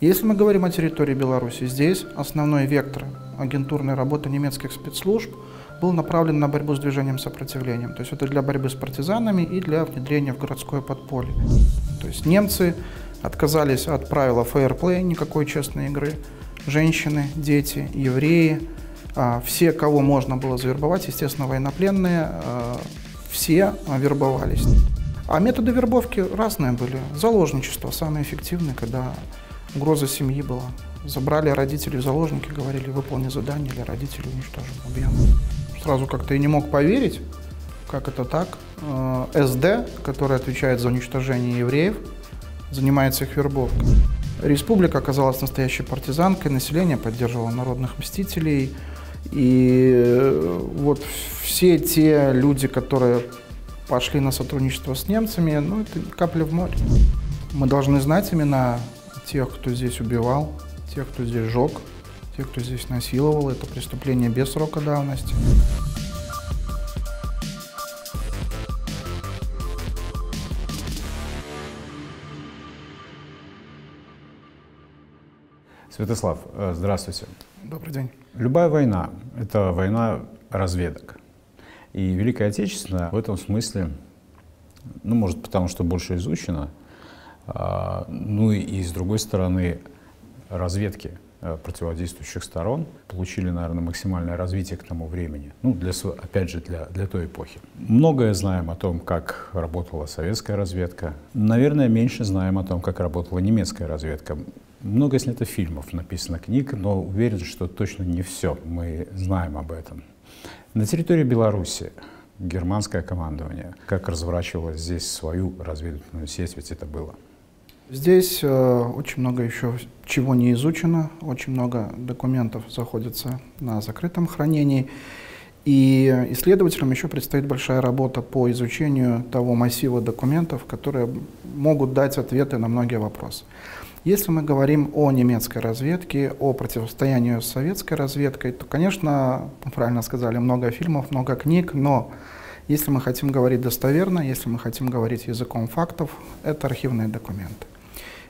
Если мы говорим о территории Беларуси, здесь основной вектор агентурной работы немецких спецслужб был направлен на борьбу с движением сопротивления. То есть это для борьбы с партизанами и для внедрения в городское подполье. То есть немцы отказались от правила фейерплея, никакой честной игры. Женщины, дети, евреи, все, кого можно было завербовать, естественно, военнопленные, все вербовались. А методы вербовки разные были. Заложничество самое эффективное, когда угроза семьи была. Забрали родителей в заложники, говорили, выполни задание, или родители уничтожим, убьем. Сразу как-то и не мог поверить, как это так. СД, которая отвечает за уничтожение евреев, занимается их вербовкой. Республика оказалась настоящей партизанкой, население поддерживало народных мстителей. И вот все те люди, которые пошли на сотрудничество с немцами, ну, это капля в море. Мы должны знать имена тех, кто здесь убивал, тех, кто здесь жег, тех, кто здесь насиловал. Это преступление без срока давности. Святослав, здравствуйте. Добрый день. Любая война – это война разведок. И Великая Отечественная в этом смысле, ну, может, потому что больше изучена, ну и, с другой стороны, разведки противодействующих сторон получили, наверное, максимальное развитие к тому времени, ну, опять же, для той эпохи. Многое знаем о том, как работала советская разведка. Наверное, меньше знаем о том, как работала немецкая разведка. Много снято фильмов, написано книг, но уверен, что точно не все мы знаем об этом. На территории Беларуси германское командование, как разворачивало здесь свою разведывательную сеть, ведь это было. Здесь очень много еще чего не изучено, очень много документов заходится на закрытом хранении. И исследователям еще предстоит большая работа по изучению того массива документов, которые могут дать ответы на многие вопросы. Если мы говорим о немецкой разведке, о противостоянии с советской разведкой, то, конечно, правильно сказали, много фильмов, много книг, но если мы хотим говорить достоверно, если мы хотим говорить языком фактов, это архивные документы.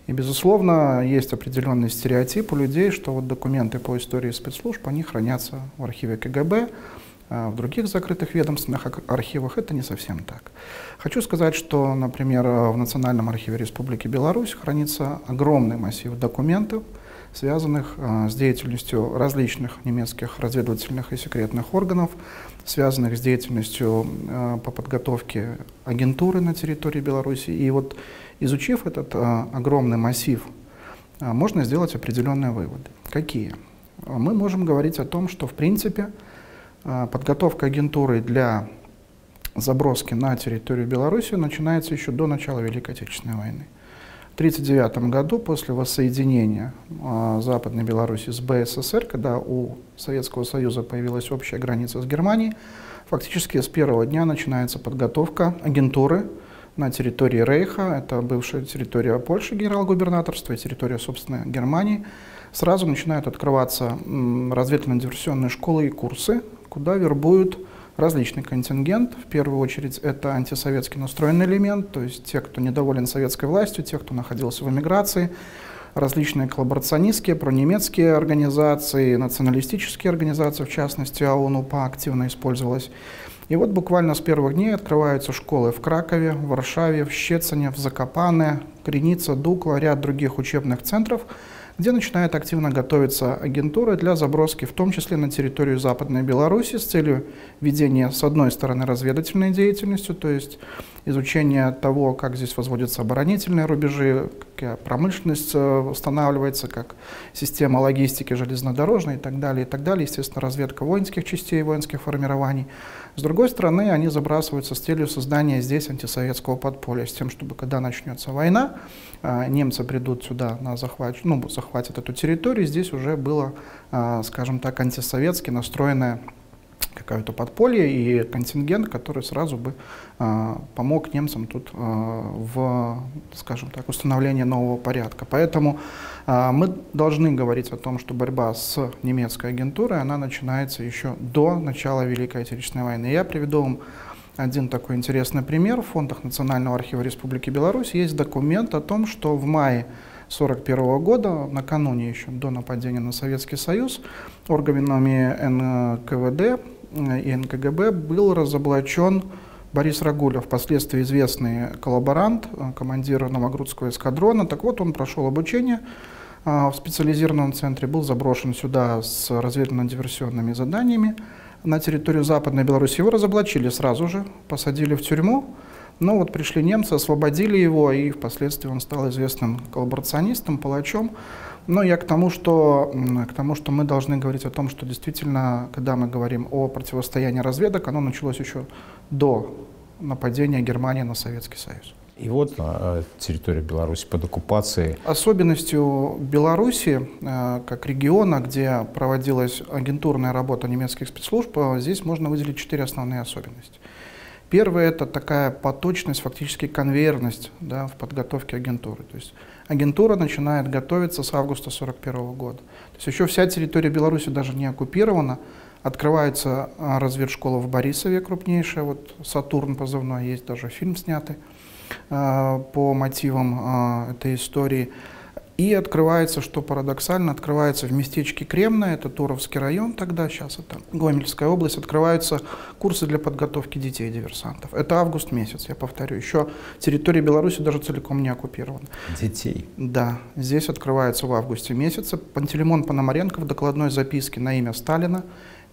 И, безусловно, есть определенный стереотип у людей, что вот документы по истории спецслужб, они хранятся в архиве КГБ, а в других закрытых ведомственных архивах это не совсем так. Хочу сказать, что, например, в Национальном архиве Республики Беларусь хранится огромный массив документов, связанных с деятельностью различных немецких разведывательных и секретных органов, связанных с деятельностью по подготовке агентуры на территории Беларуси. И вот, изучив этот огромный массив, можно сделать определенные выводы. Какие? Мы можем говорить о том, что, в принципе, подготовка агентуры для заброски на территорию Беларуси начинается еще до начала Великой Отечественной войны. В 1939 году, после воссоединения Западной Беларуси с БССР, когда у Советского Союза появилась общая граница с Германией, фактически с первого дня начинается подготовка агентуры на территории Рейха, это бывшая территория Польши, генерал-губернаторства, и территория, собственно, Германии. Сразу начинают открываться разведывательно-диверсионные школы и курсы, куда вербуют различный контингент. В первую очередь это антисоветский настроенный элемент, то есть те, кто недоволен советской властью, те, кто находился в эмиграции, различные коллаборационистские, пронемецкие организации, националистические организации, в частности, ОУН, УПА активно использовалась. И вот буквально с первых дней открываются школы в Кракове, в Варшаве, в Щецине, в Закопане, Креница, Дукла, ряд других учебных центров, где начинает активно готовиться агентура для заброски, в том числе на территорию Западной Беларуси, с целью ведения, с одной стороны, разведывательной деятельностью, то есть изучение того, как здесь возводятся оборонительные рубежи, какая промышленность восстанавливается, как система логистики железнодорожной и так далее, естественно, разведка воинских частей, воинских формирований. С другой стороны, они забрасываются с целью создания здесь антисоветского подполья, с тем, чтобы, когда начнется война, немцы придут сюда, захватят эту территорию, здесь уже было, скажем так, антисоветски настроенное какое-то подполье и контингент, который сразу бы помог немцам тут в, скажем так, установлении нового порядка. Поэтому мы должны говорить о том, что борьба с немецкой агентурой, она начинается еще до начала Великой Отечественной войны. Я приведу вам один такой интересный пример. В фондах Национального архива Республики Беларусь есть документ о том, что в мае 1941 года, накануне еще до нападения на Советский Союз, органами НКВД и НКГБ был разоблачен Борис Рагулев, впоследствии известный коллаборант, командир Новогрудского эскадрона. Так вот, он прошел обучение в специализированном центре, был заброшен сюда с разведывательно-диверсионными заданиями. На территорию Западной Беларуси его разоблачили сразу же, посадили в тюрьму. Но вот пришли немцы, освободили его, и впоследствии он стал известным коллаборационистом, палачом. Но я к тому, что мы должны говорить о том, что действительно, когда мы говорим о противостоянии разведок, оно началось еще до нападения Германии на Советский Союз. И вот территория Беларуси под оккупацией. Особенностью Беларуси, как региона, где проводилась агентурная работа немецких спецслужб, здесь можно выделить 4 основные особенности. Первое – это такая поточность, фактически конвейерность, да, в подготовке агентуры. То есть агентура начинает готовиться с августа 1941 года. То есть еще вся территория Беларуси даже не оккупирована. Открывается разведшкола в Борисове, крупнейшая, вот «Сатурн» позывной, есть даже фильм снятый по мотивам этой истории. И открывается, что парадоксально, открывается в местечке Кремное, это Туровский район тогда, сейчас это Гомельская область, открываются курсы для подготовки детей-диверсантов. Это август месяц, я повторю, еще территория Беларуси даже целиком не оккупирована. Детей? Да, здесь открывается в августе месяце. Пантелеймон Пономаренко в докладной записке на имя Сталина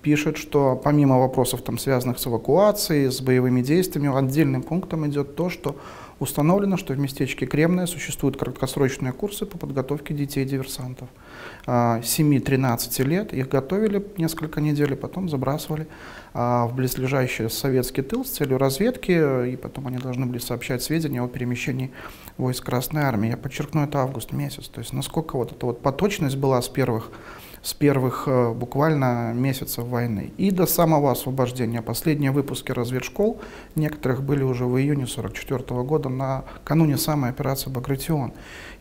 пишет, что помимо вопросов, там, связанных с эвакуацией, с боевыми действиями, отдельным пунктом идет то, что установлено, что в местечке Кремное существуют краткосрочные курсы по подготовке детей-диверсантов. 7-13 лет их готовили несколько недель, и потом забрасывали в близлежащий советский тыл с целью разведки, и потом они должны были сообщать сведения о перемещении войск Красной Армии. Я подчеркну, это август месяц, то есть насколько вот эта вот поточность была с первых буквально месяцев войны и до самого освобождения. Последние выпуски разведшкол, некоторых были уже в июне 1944 года, накануне самой операции «Багратион».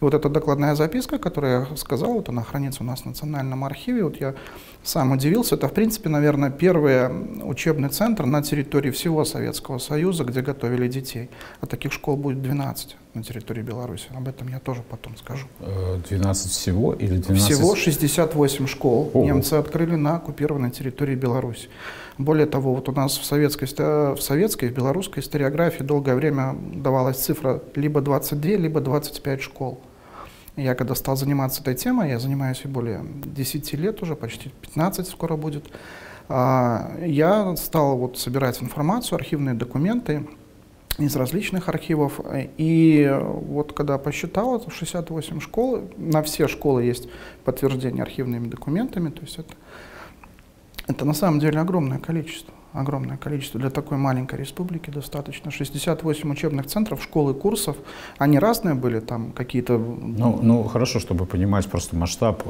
И вот эта докладная записка, которую я сказал, вот она хранится у нас в Национальном архиве, вот я сам удивился, это, в принципе, наверное, первый учебный центр на территории всего Советского Союза, где готовили детей. А таких школ будет 12 на территории Беларуси. Об этом я тоже потом скажу. 12 всего или 12? Всего 68 школ немцы открыли на оккупированной территории Беларуси. Более того, вот у нас в советской, в белорусской историографии долгое время давалась цифра либо 22, либо 25 школ. Я когда стал заниматься этой темой, я занимаюсь и более 10 лет уже, почти 15 скоро будет, я стал вот собирать информацию, архивные документы из различных архивов. И вот когда посчитал, это 68 школ, на все школы есть подтверждение архивными документами, то есть это на самом деле огромное количество. Огромное количество для такой маленькой республики достаточно. 68 учебных центров, школ и курсов. Они разные были, там какие-то... Ну, хорошо, чтобы понимать просто масштаб.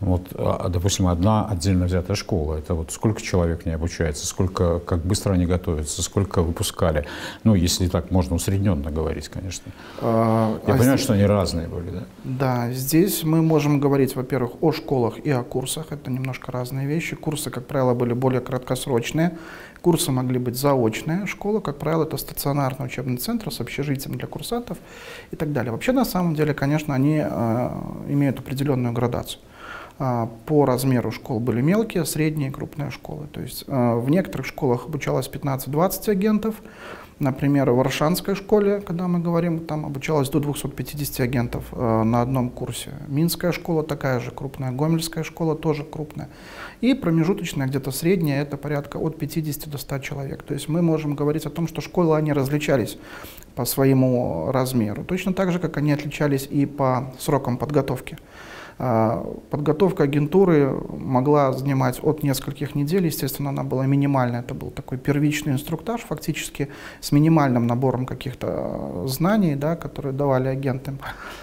Вот, допустим, одна отдельно взятая школа. Это вот сколько человек в ней обучается, сколько, как быстро они готовятся, сколько выпускали. Ну, если так можно усредненно говорить, конечно. Я понимаю, что они разные были, да? Да, здесь мы можем говорить, во-первых, о школах и о курсах. Это немножко разные вещи. Курсы, как правило, были более краткосрочные. Курсы могли быть заочные, школа, как правило, это стационарный учебный центр с общежитием для курсантов и так далее. Вообще, на самом деле, конечно, они имеют определенную градацию. По размеру школ были мелкие, средние и крупные школы. То есть в некоторых школах обучалось 15-20 агентов. Например, в Варшанской школе, когда мы говорим, там обучалось до 250 агентов на одном курсе. Минская школа такая же крупная, Гомельская школа тоже крупная. И промежуточная, где-то средняя, это порядка от 50 до 100 человек. То есть мы можем говорить о том, что школы, они различались по своему размеру. Точно так же, как они отличались и по срокам подготовки. Подготовка агентуры могла занимать от нескольких недель, естественно, она была минимальная, это был такой первичный инструктаж, фактически с минимальным набором каких-то знаний, да, которые давали агентам,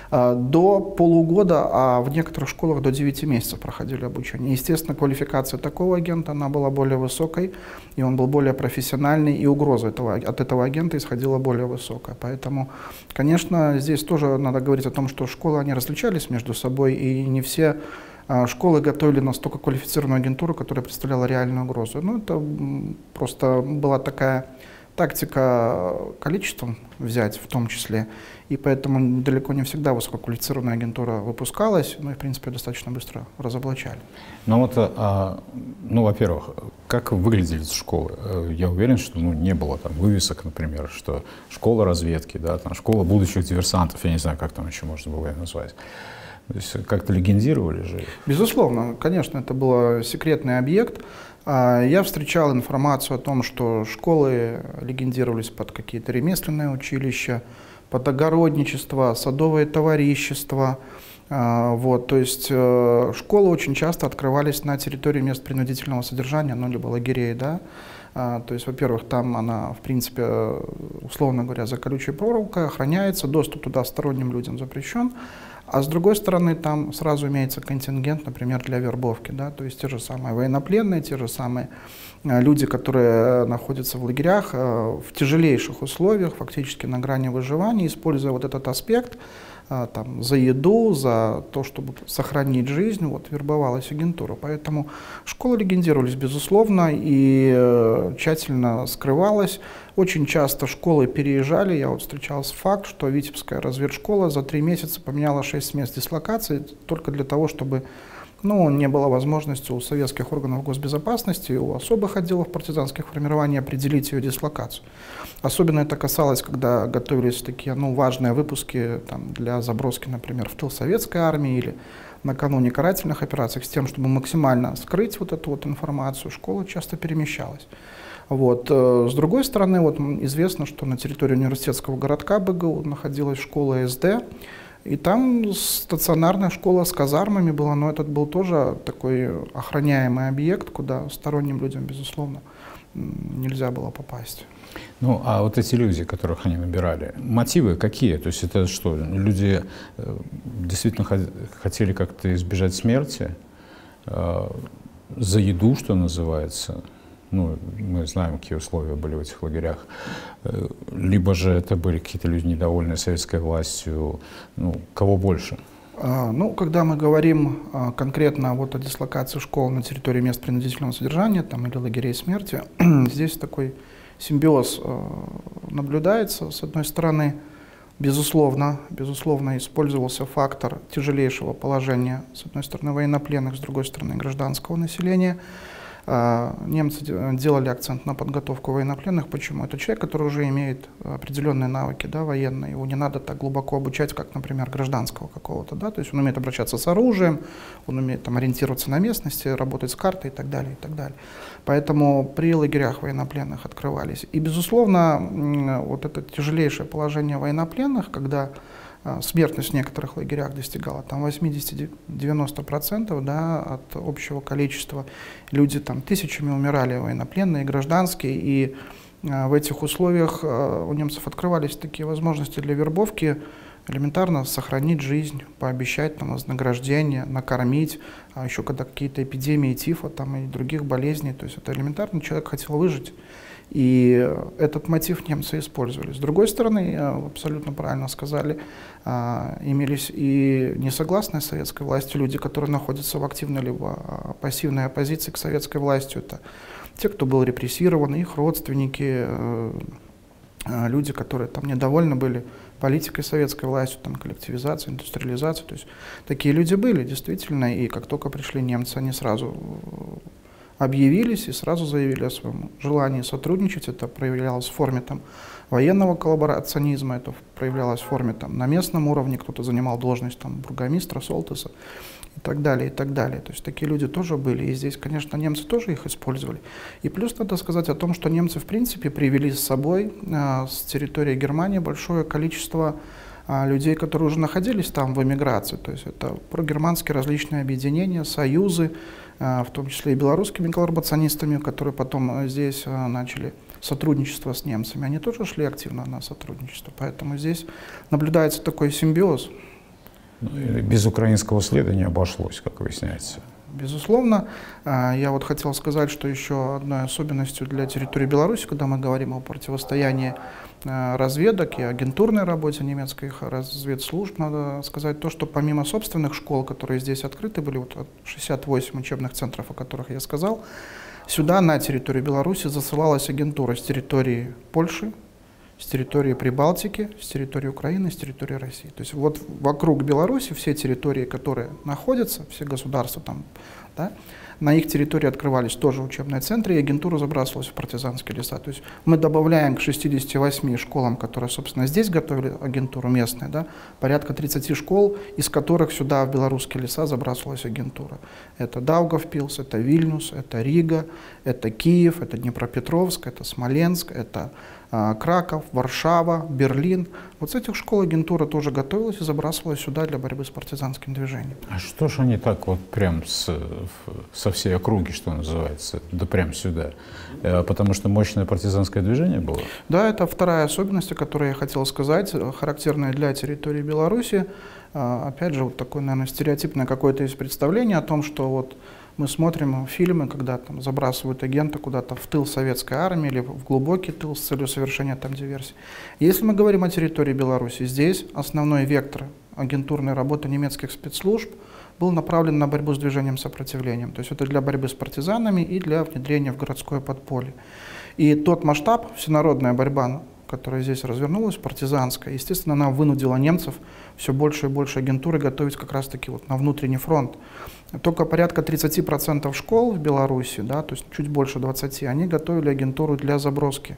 до полугода, а в некоторых школах до 9 месяцев проходили обучение. Естественно, квалификация такого агента, она была более высокой, и он был более профессиональный, и угроза от этого агента исходила более высокая. Поэтому, конечно, здесь тоже надо говорить о том, что школы, они различались между собой, и не все школы готовили настолько квалифицированную агентуру, которая представляла реальную угрозу. Ну, это просто была такая тактика количеством взять в том числе, и поэтому далеко не всегда высококвалифицированная агентура выпускалась, но и, в принципе, достаточно быстро разоблачали. Ну вот, ну, во-первых, как выглядели школы? Я уверен, что не было там вывесок, например, что школа разведки, да, там, школа будущих диверсантов, я не знаю, как там еще можно было ее назвать. То есть как-то легендировали же. Безусловно, конечно, это был секретный объект. Я встречал информацию о том, что школы легендировались под какие-то ремесленные училища, под огородничество, садовые товарищества. Вот, то есть школы очень часто открывались на территории мест принудительного содержания, ну, либо лагерей, да. То есть, во-первых, там она, в принципе, условно говоря, за колючей проволокой охраняется, доступ туда сторонним людям запрещен. А с другой стороны, там сразу имеется контингент, например, для вербовки, да, то есть те же самые военнопленные, те же самые люди, которые находятся в лагерях в тяжелейших условиях, фактически на грани выживания, используя вот этот аспект там, за еду, за то, чтобы сохранить жизнь, вот, вербовалась агентура. Поэтому школы легендировались, безусловно, и тщательно скрывалась. Очень часто школы переезжали. Я вот встречался факт, что Витебская разведшкола за 3 месяца поменяла 6 мест дислокации только для того, чтобы не было возможности у советских органов госбезопасности, у особых отделов партизанских формирований определить ее дислокацию. Особенно это касалось, когда готовились такие важные выпуски там, для заброски, например, в тыл советской армии или накануне карательных операций, с тем, чтобы максимально скрыть вот эту вот информацию. Школа часто перемещалась. Вот. С другой стороны, вот известно, что на территории университетского городка БГУ находилась школа СД, и там стационарная школа с казармами была, но этот был тоже такой охраняемый объект, куда сторонним людям, безусловно, нельзя было попасть. Ну, а вот эти люди, которых они набирали, мотивы какие? То есть это что, люди действительно хотели как-то избежать смерти? За еду, что называется? Ну, мы знаем, какие условия были в этих лагерях. Либо же это были какие-то люди, недовольные советской властью. Ну, кого больше? Ну, когда мы говорим конкретно вот о дислокации школ на территории мест принудительного содержания там, или лагерей смерти, здесь такой симбиоз наблюдается. С одной стороны, безусловно, использовался фактор тяжелейшего положения, с одной стороны, военнопленных, с другой стороны, гражданского населения. Немцы делали акцент на подготовку военнопленных. Почему? Это человек, который уже имеет определенные навыки, да, военные. Его не надо так глубоко обучать, как, например, гражданского какого-то. Да? То есть он умеет обращаться с оружием, он умеет там, ориентироваться на местности, работать с картой и так далее, и так далее. Поэтому при лагерях военнопленных открывались. И, безусловно, вот это тяжелейшее положение военнопленных, когда смертность в некоторых лагерях достигала там 80–90%, да, от общего количества. Люди там тысячами умирали, военнопленные, гражданские. И в этих условиях у немцев открывались такие возможности для вербовки. Элементарно сохранить жизнь, пообещать там, вознаграждение, накормить. А еще когда какие-то эпидемии тифа там, и других болезней. То есть это элементарно, человек хотел выжить. И этот мотив немцы использовали. С другой стороны, абсолютно правильно сказали, имелись и несогласные с советской властью люди, которые находятся в активной либо пассивной оппозиции к советской власти. Это те, кто был репрессирован, их родственники, люди, которые там недовольны были политикой советской властью, там, коллективизацией, индустриализацией. То есть такие люди были, действительно, и как только пришли немцы, они сразу объявились и сразу заявили о своем желании сотрудничать. Это проявлялось в форме там, военного коллаборационизма, это проявлялось в форме там, на местном уровне, кто-то занимал должность там, бургомистра, солтыса и так далее, и так далее. То есть такие люди тоже были, и здесь, конечно, немцы тоже их использовали. И плюс надо сказать о том, что немцы, в принципе, привели с собой с территории Германии большое количество людей, которые уже находились там в эмиграции. То есть это прогерманские различные объединения, союзы, в том числе и белорусскими коллаборационистами, которые потом здесь начали сотрудничество с немцами. Они тоже шли активно на сотрудничество, поэтому здесь наблюдается такой симбиоз. Без украинского следа не обошлось, как выясняется. Безусловно. Я вот хотел сказать, что еще одной особенностью для территории Беларуси, когда мы говорим о противостоянии разведок и агентурной работе немецких разведслужб, надо сказать то, что помимо собственных школ, которые здесь открыты были, вот 68 учебных центров, о которых я сказал, Сюда, на территорию Беларуси, засылалась агентура с территории Польши, с территории Прибалтики, с территории Украины, с территории России. То есть вот вокруг Беларуси все территории, которые находятся, все государства там, да, на их территории открывались тоже учебные центры, и агентура забрасывалась в партизанские леса. То есть мы добавляем к 68 школам, которые, собственно, здесь готовили агентуру местную, да, порядка 30 школ, из которых сюда, в белорусские леса, забрасывалась агентура. Это Даугавпилс, это Вильнюс, это Рига, это Киев, это Днепропетровск, это Смоленск, это Краков, Варшава, Берлин. Вот с этих школ агентура тоже готовилась и забрасывалась сюда для борьбы с партизанским движением. А что ж они так вот прям со всей округи, что называется, да прям сюда? Потому что мощное партизанское движение было? Да, это вторая особенность, о которой я хотел сказать, характерная для территории Беларуси. Опять же, вот такое, наверное, стереотипное какое-то из представление о том, что вот мы смотрим фильмы, когда там забрасывают агента куда-то в тыл советской армии или в глубокий тыл с целью совершения там диверсии. Если мы говорим о территории Беларуси, здесь основной вектор агентурной работы немецких спецслужб был направлен на борьбу с движением сопротивлением. То есть это для борьбы с партизанами и для внедрения в городское подполье. И тот масштаб, всенародная борьба, которая здесь развернулась, партизанская, естественно, она вынудила немцев все больше и больше агентуры готовить как раз-таки вот на внутренний фронт. Только порядка 30% школ в Беларуси, да, то есть чуть больше 20, они готовили агентуру для заброски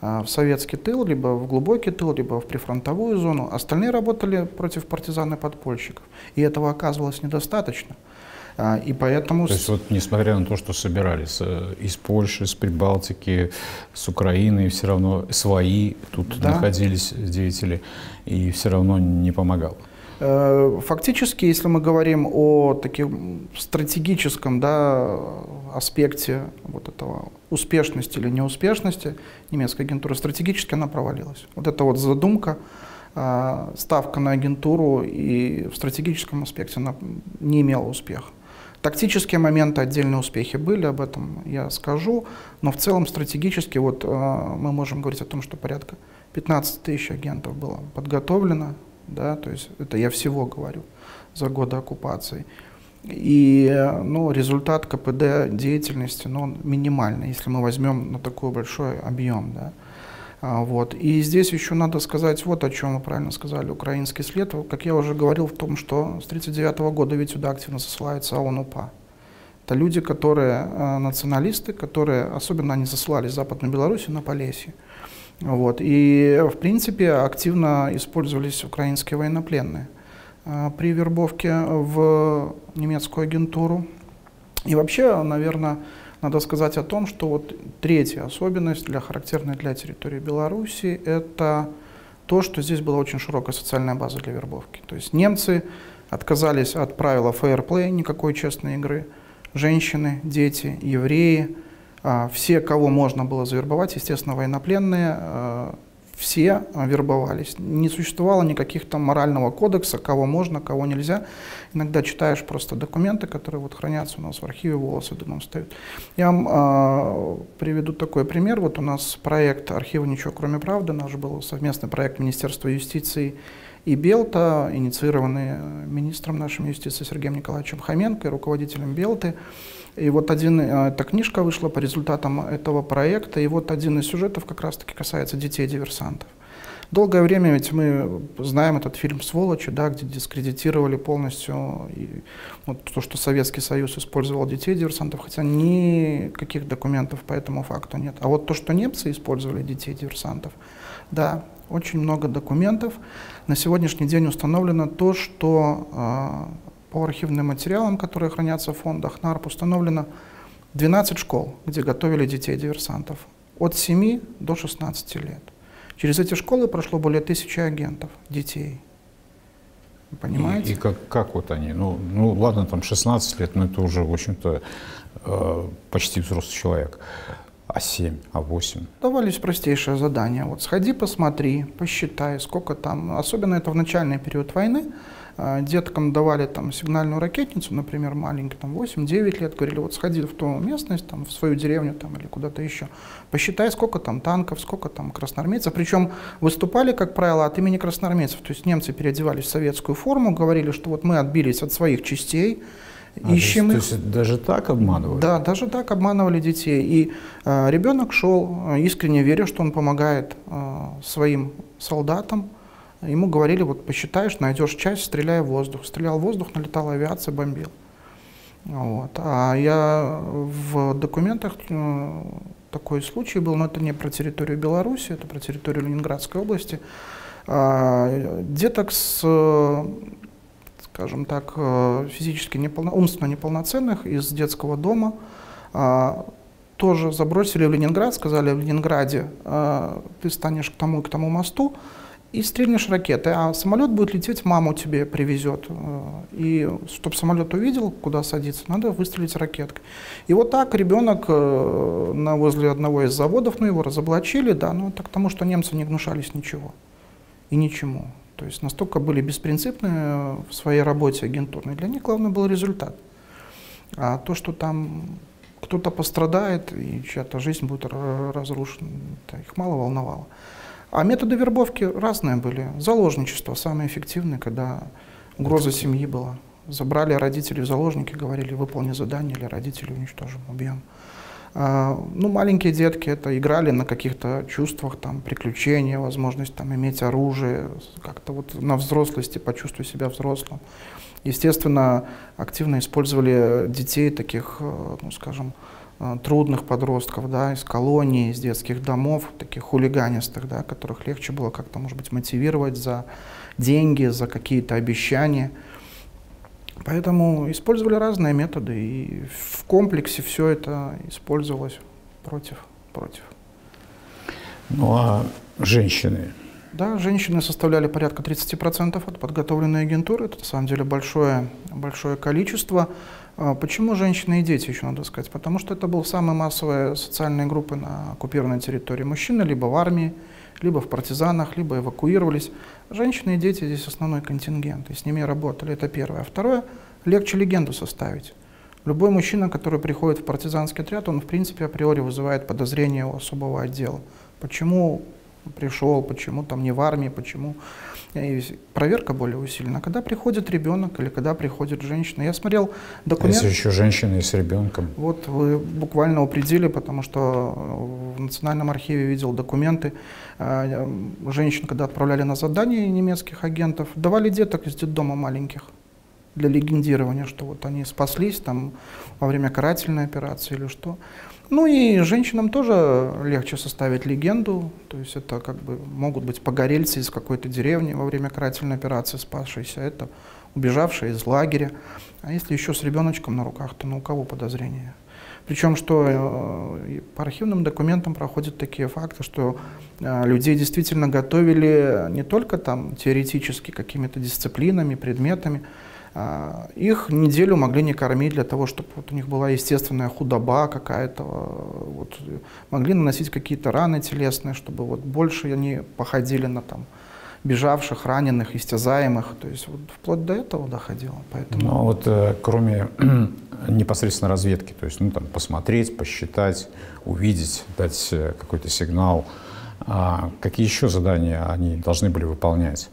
в советский тыл, либо в глубокий тыл, либо в прифронтовую зону. Остальные работали против партизан и подпольщиков, и этого оказывалось недостаточно. И поэтому... То есть вот несмотря на то, что собирались из Польши, с Прибалтики, с Украины, все равно свои тут, да, находились деятели, и все равно не помогало. Фактически, если мы говорим о таком стратегическом, да, аспекте вот этого успешности или неуспешности немецкой агентуры, стратегически она провалилась. Вот эта вот задумка, ставка на агентуру, и в стратегическом аспекте она не имела успеха. Тактические моменты, отдельные успехи были, об этом я скажу, но в целом стратегически вот мы можем говорить о том, что порядка 15 тысяч агентов было подготовлено. Да, то есть это я всего говорю за годы оккупации. И ну, результат КПД деятельности, ну, он минимальный, если мы возьмем на такой большой объем. Да. Вот. И здесь еще надо сказать вот о чем вы правильно сказали, украинский след. Как я уже говорил в том, что с 1939 года ведь сюда активно засылается ОУН-УПА. Это люди, которые националисты, которые, особенно они засылались в Западную Белоруссию, на Полесье. Вот. И, в принципе, активно использовались украинские военнопленные при вербовке в немецкую агентуру. И вообще, наверное, надо сказать о том, что вот третья особенность, характерная для территории Беларуси, это то, что здесь была очень широкая социальная база для вербовки. То есть немцы отказались от правила фейерплея, никакой честной игры. Женщины, дети, евреи. Все, кого можно было завербовать, естественно, военнопленные, все вербовались. Не существовало никаких там морального кодекса, кого можно, кого нельзя. Иногда читаешь просто документы, которые вот хранятся у нас в архиве, волосы дымом встают. Я вам приведу такой пример. Вот у нас проект архива «Ничего кроме правды», наш был совместный проект Министерства юстиции и Белта, инициированный министром нашей юстиции Сергеем Николаевичем Хоменко и руководителем Белты. И вот эта книжка вышла по результатам этого проекта, и вот один из сюжетов как раз-таки касается детей-диверсантов. Долгое время ведь мы знаем этот фильм «Сволочи», да, где дискредитировали полностью вот то, что Советский Союз использовал детей-диверсантов, хотя никаких документов по этому факту нет. А вот то, что немцы использовали детей-диверсантов, да, очень много документов. На сегодняшний день установлено то, что... По архивным материалам, которые хранятся в фондах НАРП, установлено 12 школ, где готовили детей-диверсантов от 7 до 16 лет. Через эти школы прошло более 1000 агентов, детей. Понимаете? И как вот они? Ну ладно, там 16 лет, но это уже, в общем-то, почти взрослый человек. А 7, а 8? Давались простейшие задания. Вот сходи, посмотри, посчитай, сколько там. Особенно это в начальный период войны. Деткам давали там сигнальную ракетницу, например, маленький, там 8-9 лет, говорили, вот сходи в ту местность, там, в свою деревню там, или куда-то еще, посчитай, сколько там танков, сколько там красноармейцев. Причем выступали, как правило, от имени красноармейцев, то есть немцы переодевались в советскую форму, говорили, что вот мы отбились от своих частей, Ищем их. То есть даже так обманывали? Да, даже так обманывали детей. И ребенок шел, искренне веря, что он помогает своим солдатам. Ему говорили, вот посчитаешь, найдешь часть, стреляй в воздух. Стрелял в воздух, налетала авиация, бомбил. Вот. А я в документах такой случай был, но это не про территорию Беларуси, это про территорию Ленинградской области. Деток с, скажем так, физически умственно неполноценных из детского дома тоже забросили в Ленинград, сказали, в Ленинграде ты станешь к тому и к тому мосту, и стрельнешь ракеты, а самолет будет лететь, маму тебе привезет. И чтобы самолет увидел, куда садиться, надо выстрелить ракеткой. И вот так ребенок возле одного из заводов, ну его разоблачили, да, ну так тому, что немцы не гнушались ничего и ничему. То есть настолько были беспринципны в своей работе агентурной, для них главное был результат. А то, что там кто-то пострадает и чья-то жизнь будет разрушена, их мало волновало. А методы вербовки разные были. Заложничество самое эффективное, когда угроза семьи была. Забрали родителей в заложники, говорили, выполни задание, или родителей уничтожим, убьем. Ну, маленькие детки это играли на каких-то чувствах, там, приключения, возможность там, иметь оружие, как-то вот на взрослости, почувствуй себя взрослым. Естественно, активно использовали детей таких, ну, скажем, трудных подростков, да, из колоний, из детских домов, таких хулиганистых, да, которых легче было как-то, может быть, мотивировать за деньги, за какие-то обещания. Поэтому использовали разные методы, и в комплексе все это использовалось против. Ну а женщины? Да, женщины составляли порядка 30% от подготовленной агентуры, это на самом деле большое количество. Почему женщины и дети, еще надо сказать? Потому что это была самая массовая социальная группа на оккупированной территории. Мужчины либо в армии, либо в партизанах, либо эвакуировались. Женщины и дети здесь основной контингент, и с ними работали, это первое. А второе, легче легенду составить. Любой мужчина, который приходит в партизанский отряд, он в принципе априори вызывает подозрение у особого отдела. Почему пришел, почему там не в армии, почему. И проверка более усилена. Когда приходит ребенок или когда приходит женщина. Я смотрел документы. Если еще женщина и с ребенком. Вот вы буквально упредили, потому что в Национальном архиве видел документы. Женщин, когда отправляли на задание немецких агентов, давали деток из детдома маленьких для легендирования, что вот они спаслись там во время карательной операции или что. Ну и женщинам тоже легче составить легенду, то есть это как бы могут быть погорельцы из какой-то деревни во время карательной операции спасшиеся, это убежавшие из лагеря. А если еще с ребеночком на руках, то ну у кого подозрения? Причем, что по архивным документам проходят такие факты, что людей действительно готовили не только там теоретически какими-то дисциплинами, предметами, их неделю могли не кормить для того, чтобы вот у них была естественная худоба какая-то, вот, могли наносить какие-то раны телесные, чтобы вот больше они походили на там, бежавших, раненых, истязаемых. То есть вот, вплоть до этого доходило. Поэтому... Ну а вот кроме непосредственно разведки, то есть ну, там, посмотреть, посчитать, увидеть, дать какой-то сигнал, какие еще задания они должны были выполнять?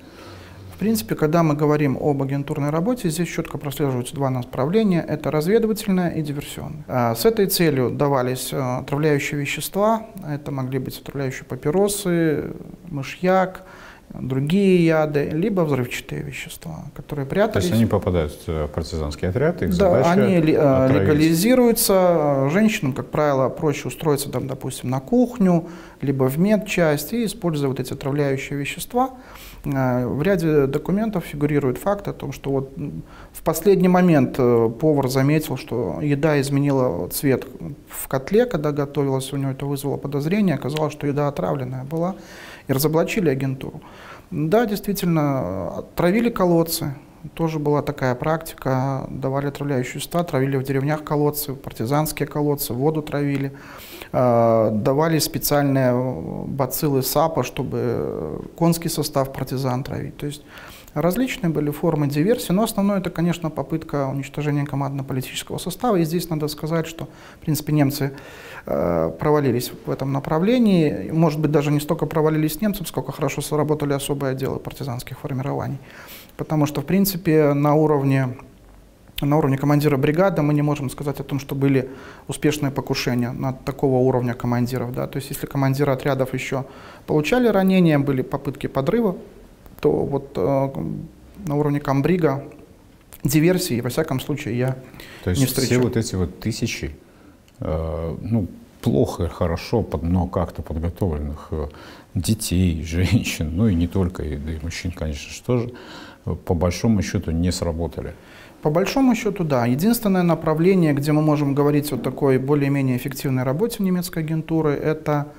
В принципе, когда мы говорим об агентурной работе, здесь четко прослеживаются два направления. Это разведывательное и диверсионное. С этой целью давались отравляющие вещества. Это могли быть отравляющие папиросы, мышьяк, другие яды, либо взрывчатые вещества, которые прятались. То есть они попадают в партизанский отряд, их задача отравить. Да, они легализируются. Женщинам, как правило, проще устроиться, там, допустим, на кухню, либо в медчасть и использовать эти отравляющие вещества. В ряде документов фигурирует факт о том, что вот в последний момент повар заметил, что еда изменила цвет в котле, когда готовилась, у него это вызвало подозрение, оказалось, что еда отравленная была, и разоблачили агентуру. Да, действительно, отравили колодцы, тоже была такая практика, давали отравляющие вещества, травили в деревнях колодцы, партизанские колодцы, воду травили. Давали специальные бациллы САПа, чтобы конский состав партизан травить. То есть различные были формы диверсии, но основное это, конечно, попытка уничтожения командно-политического состава. И здесь надо сказать, что, в принципе, немцы провалились в этом направлении. Может быть, даже не столько провалились немцы, сколько хорошо сработали особые отделы партизанских формирований. Потому что, в принципе, на уровне на уровне командира бригады мы не можем сказать о том, что были успешные покушения на такого уровня командиров. Да? То есть если командиры отрядов еще получали ранения, были попытки подрыва, то вот на уровне комбрига диверсии, во всяком случае, я не встречу. Все вот эти вот тысячи, ну, плохо, хорошо, но как-то подготовленных детей, женщин, ну и не только, и, да и мужчин, конечно, что же, по большому счету не сработали. По большому счету, да. Единственное направление, где мы можем говорить о такой более-менее эффективной работе немецкой агентуры, это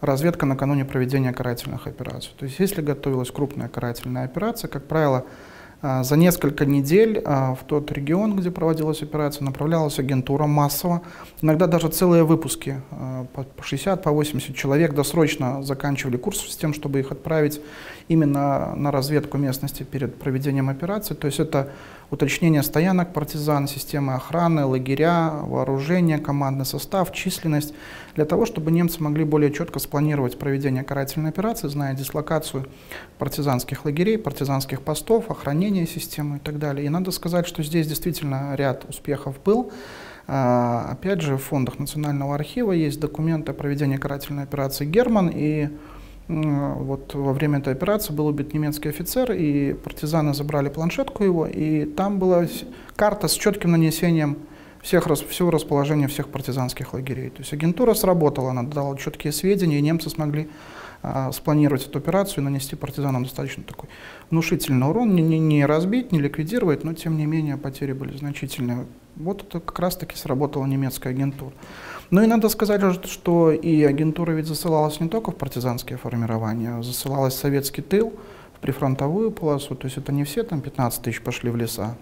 разведка накануне проведения карательных операций. То есть если готовилась крупная карательная операция, как правило, за несколько недель в тот регион, где проводилась операция, направлялась агентура массово. Иногда даже целые выпуски по 60, по 80 человек досрочно заканчивали курс с тем, чтобы их отправить именно на разведку местности перед проведением операции. То есть это уточнение стоянок партизан, системы охраны, лагеря, вооружение, командный состав, численность, для того, чтобы немцы могли более четко спланировать проведение карательной операции, зная дислокацию партизанских лагерей, партизанских постов, охранение системы и так далее. И надо сказать, что здесь действительно ряд успехов был. Опять же, в фондах Национального архива есть документы о проведении карательной операции «Герман», и вот во время этой операции был убит немецкий офицер, и партизаны забрали планшетку его, и там была карта с четким нанесением всего расположения всех партизанских лагерей. То есть агентура сработала, она дала четкие сведения, и немцы смогли спланировать эту операцию и нанести партизанам достаточно такой внушительный урон, не разбить, не ликвидировать, но тем не менее потери были значительные. Вот это как раз-таки сработала немецкая агентура. Ну и надо сказать, что и агентура ведь засылалась не только в партизанские формирования, засылалась в советский тыл, в прифронтовую полосу, то есть это не все, там 15 тысяч пошли в леса.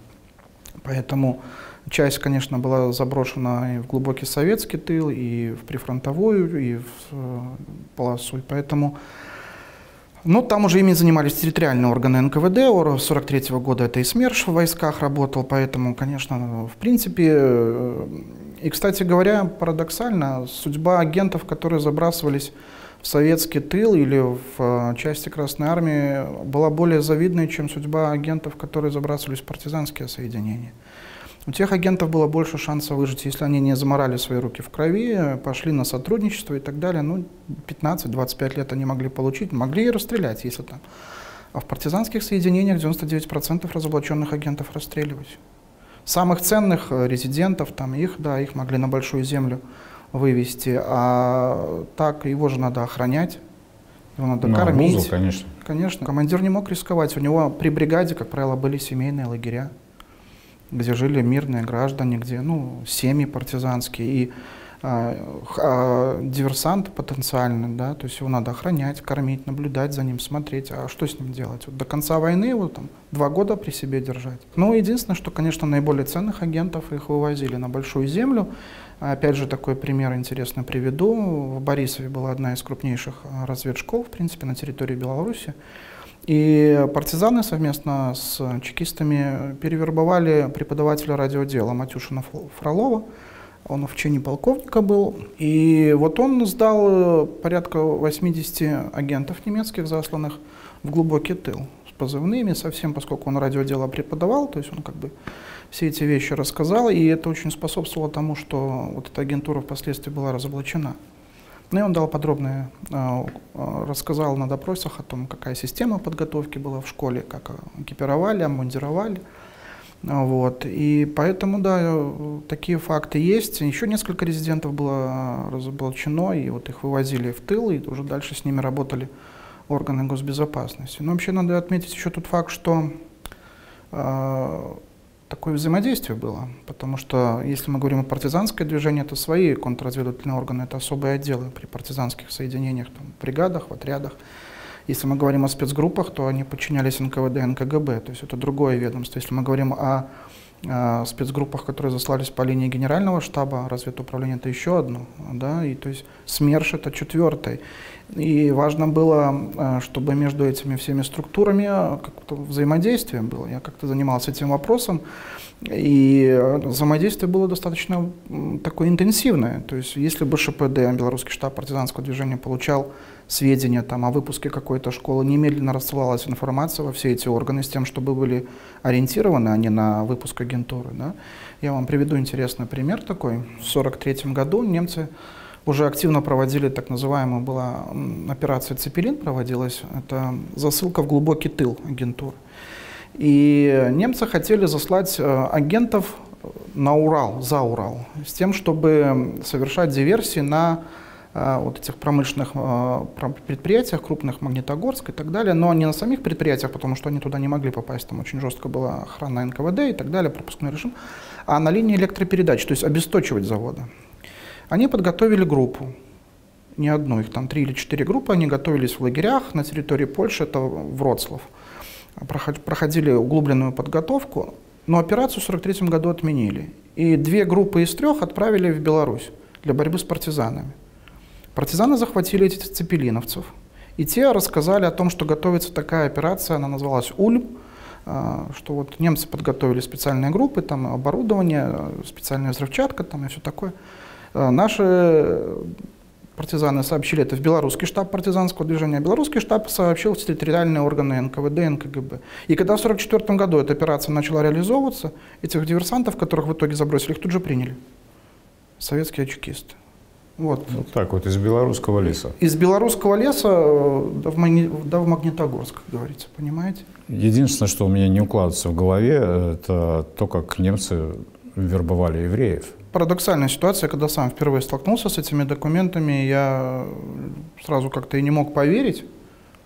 Поэтому часть, конечно, была заброшена и в глубокий советский тыл, и в прифронтовую, и в полосу. И поэтому, ну, там уже ими занимались территориальные органы НКВД. С 1943 года это и СМЕРШ в войсках работал, поэтому, конечно, в принципе... И, кстати говоря, парадоксально, судьба агентов, которые забрасывались в советский тыл или в части Красной Армии, была более завидной, чем судьба агентов, которые забрасывались в партизанские соединения. У тех агентов было больше шансов выжить, если они не заморали свои руки в крови, пошли на сотрудничество и так далее. Ну, 15-25 лет они могли получить, могли и расстрелять, если там. А в партизанских соединениях 99% разоблаченных агентов расстреливать. Самых ценных резидентов, там, их могли на большую землю вывести, а так его же надо охранять, его надо кормить. Музу, конечно. Конечно, командир не мог рисковать, у него при бригаде, как правило, были семейные лагеря, где жили мирные граждане, где, ну, семьи партизанские, и диверсант потенциальный, да, то есть его надо охранять, кормить, наблюдать за ним, смотреть, а что с ним делать? Вот до конца войны его там 2 года при себе держать. Ну, единственное, что, конечно, наиболее ценных агентов их вывозили на большую землю. Опять же, такой пример интересно приведу. В Борисове была одна из крупнейших разведшкол, в принципе, на территории Беларуси. И партизаны совместно с чекистами перевербовали преподавателя радиодела Матюшина Фролова. Он в чине полковника был, и вот он сдал порядка 80 агентов немецких, засланных в глубокий тыл, с позывными совсем, поскольку он радиодела преподавал, то есть он как бы все эти вещи рассказал, и это очень способствовало тому, что вот эта агентура впоследствии была разоблачена. Ну и он дал подробные, рассказал на допросах о том, какая система подготовки была в школе, как экипировали, обмундировали. Вот. И поэтому, да, такие факты есть. Еще несколько резидентов было разоблачено, и вот их вывозили в тыл, и уже дальше с ними работали органы госбезопасности. Но вообще надо отметить еще тот факт, что такое взаимодействие было, потому что, если мы говорим о партизанское движение, это свои контрразведывательные органы, это особые отделы при партизанских соединениях, там, в бригадах, в отрядах. Если мы говорим о спецгруппах, то они подчинялись НКВД и НКГБ, то есть это другое ведомство. Если мы говорим о спецгруппах, которые заслались по линии Генерального штаба, разведуправления, это еще одно, да, и то есть СМЕРШ это 4-й. И важно было, чтобы между этими всеми структурами как-то взаимодействие было. Я как-то занимался этим вопросом, и взаимодействие было достаточно такое интенсивное. То есть если бы БШПД, Белорусский штаб партизанского движения, получал сведения там, о выпуске какой-то школы, немедленно рассылалась информация во все эти органы с тем, чтобы были ориентированы они на выпуск агентуры. Да. Я вам приведу интересный пример такой. В 1943 году немцы уже активно проводили, так называемая была операция «Цепелин» проводилась, это засылка в глубокий тыл агентур. И немцы хотели заслать агентов на Урал, за Урал, с тем, чтобы совершать диверсии на вот этих промышленных предприятиях, крупных, Магнитогорск и так далее, но не на самих предприятиях, потому что они туда не могли попасть, там очень жестко была охрана НКВД и так далее, пропускной режим, а на линии электропередач, то есть обесточивать заводы. Они подготовили группу, не одну, их там 3 или 4 группы, они готовились в лагерях на территории Польши, это Вроцлав. Проходили углубленную подготовку, но операцию в 1943 году отменили. И 2 группы из 3 отправили в Беларусь для борьбы с партизанами. Партизаны захватили этих цепелиновцев. И те рассказали о том, что готовится такая операция, она называлась «Ульм», что вот немцы подготовили специальные группы, там оборудование, специальная взрывчатка там и все такое. Наши партизаны сообщили это в белорусский штаб партизанского движения, а белорусский штаб сообщил в территориальные органы НКВД и НКГБ. И когда в 1944 году эта операция начала реализовываться, этих диверсантов, которых в итоге забросили, их тут же приняли. Советские очекисты. Вот. Вот так вот, из белорусского леса. Из белорусского леса в Магнитогорск, как говорится, понимаете? Единственное, что у меня не укладывается в голове, это то, как немцы вербовали евреев. Парадоксальная ситуация, когда сам впервые столкнулся с этими документами, я сразу как-то и не мог поверить,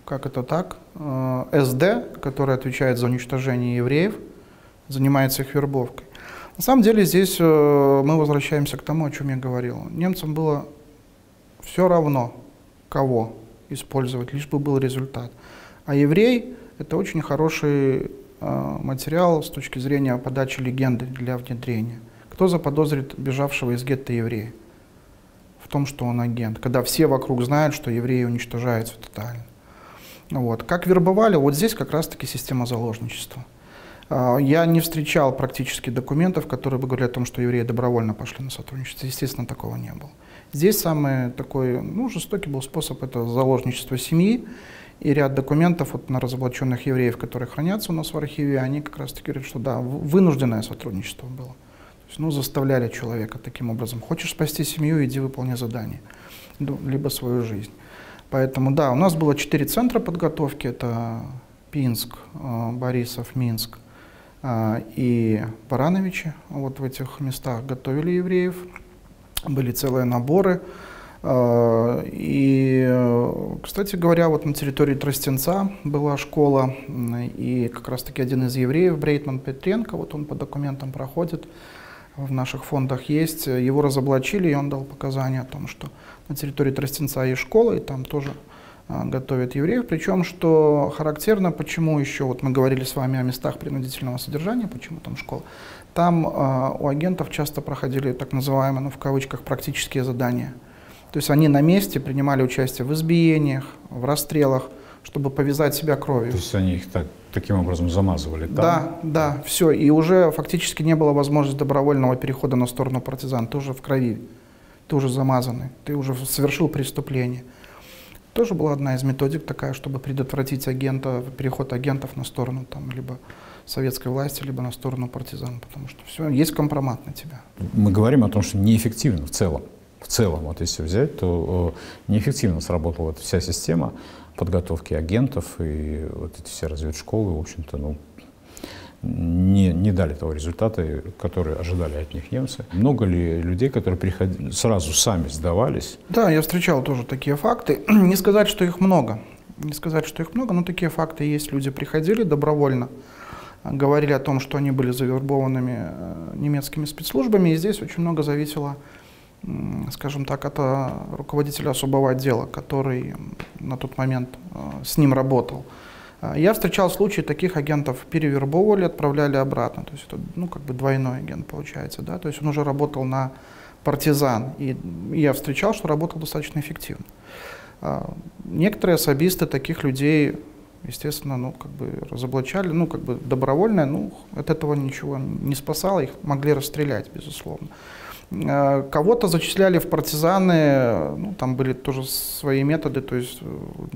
как это так. СД, который отвечает за уничтожение евреев, занимается их вербовкой. На самом деле здесь мы возвращаемся к тому, о чем я говорил. Немцам было все равно, кого использовать, лишь бы был результат. А еврей – это очень хороший материал с точки зрения подачи легенды для внедрения. Кто заподозрит бежавшего из гетто еврея в том, что он агент, когда все вокруг знают, что евреи уничтожаются тотально. Вот. Как вербовали, вот здесь как раз-таки система заложничества. Я не встречал практически документов, которые бы говорили о том, что евреи добровольно пошли на сотрудничество. Естественно, такого не было. Здесь самый такой жестокий был способ – это заложничество семьи. И ряд документов вот, на разоблаченных евреев, которые хранятся у нас в архиве, они как раз-таки говорят, что да, вынужденное сотрудничество было. Заставляли человека таким образом. Хочешь спасти семью, иди выполни задание, либо свою жизнь. Поэтому, да, у нас было 4 центра подготовки. Это Пинск, Борисов, Минск и Барановичи. Вот в этих местах готовили евреев. Были целые наборы. И, кстати говоря, вот на территории Тростенца была школа. И как раз-таки один из евреев, Брейтман Петренко, вот он по документам проходит. В наших фондах есть, его разоблачили, и он дал показания о том, что на территории Тростенца есть школа, и там тоже готовят евреев. Причем, что характерно, почему еще, вот мы говорили с вами о местах принудительного содержания, почему там школа, там у агентов часто проходили так называемые, ну в кавычках, практические задания. То есть они на месте принимали участие в избиениях, в расстрелах, чтобы повязать себя кровью. То есть они их таким образом замазывали? Там? Да, все. И уже фактически не было возможности добровольного перехода на сторону партизан. Ты уже в крови, ты уже замазанный, ты уже совершил преступление. Тоже была одна из методик такая, чтобы предотвратить переход агентов на сторону там, либо советской власти, либо на сторону партизан, потому что все, есть компромат на тебя. Мы говорим о том, что неэффективно в целом. В целом, вот если взять, то неэффективно сработала эта вся система подготовки агентов, и вот эти все разведшколы, в общем-то, не дали того результата, который ожидали от них немцы. Много ли людей, которые приходили, сразу сами сдавались? Да, я встречал тоже такие факты. Не сказать, что их много. Не сказать, что их много, но такие факты есть. Люди приходили добровольно, говорили о том, что они были завербованными немецкими спецслужбами, и здесь очень много зависело, скажем так, это руководитель особого отдела, который на тот момент с ним работал. Я встречал случаи, таких агентов перевербовывали, отправляли обратно. То есть это, как бы двойной агент получается, да? То есть он уже работал на партизан. И я встречал, что работал достаточно эффективно. Некоторые особисты таких людей, естественно, разоблачали, добровольно, от этого ничего не спасало, их могли расстрелять, безусловно. Кого-то зачисляли в партизаны, ну, там были тоже свои методы, то есть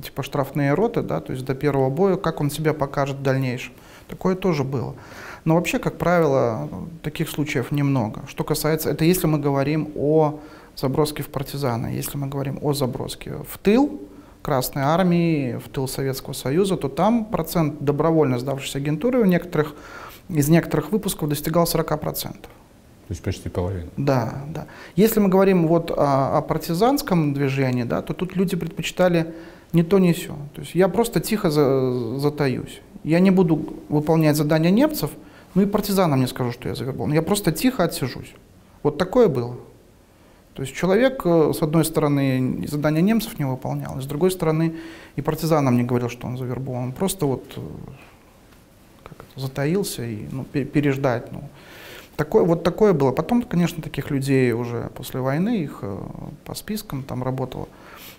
типа штрафные роты, да, то есть до первого боя, как он себя покажет в дальнейшем. Такое тоже было. Но вообще, как правило, таких случаев немного. Что касается, это если мы говорим о заброске в партизаны, если мы говорим о заброске в тыл Красной Армии, в тыл Советского Союза, то там процент добровольно сдавшейся агентуры у некоторых, из некоторых выпусков достигал 40%. То есть почти половина. Да, да. Если мы говорим вот о партизанском движении, да, то тут люди предпочитали ни то, ни сё. То есть я просто тихо затаюсь. Я не буду выполнять задания немцев, ну и партизанам не скажу, что я завербован. Я просто тихо отсижусь. Вот такое было. То есть человек, с одной стороны, задания немцев не выполнял, с другой стороны, и партизанам не говорил, что он завербован. Он просто вот как это, затаился и ну, переждать. Ну. Такое, вот такое было. Потом, конечно, таких людей уже после войны, их по спискам там работала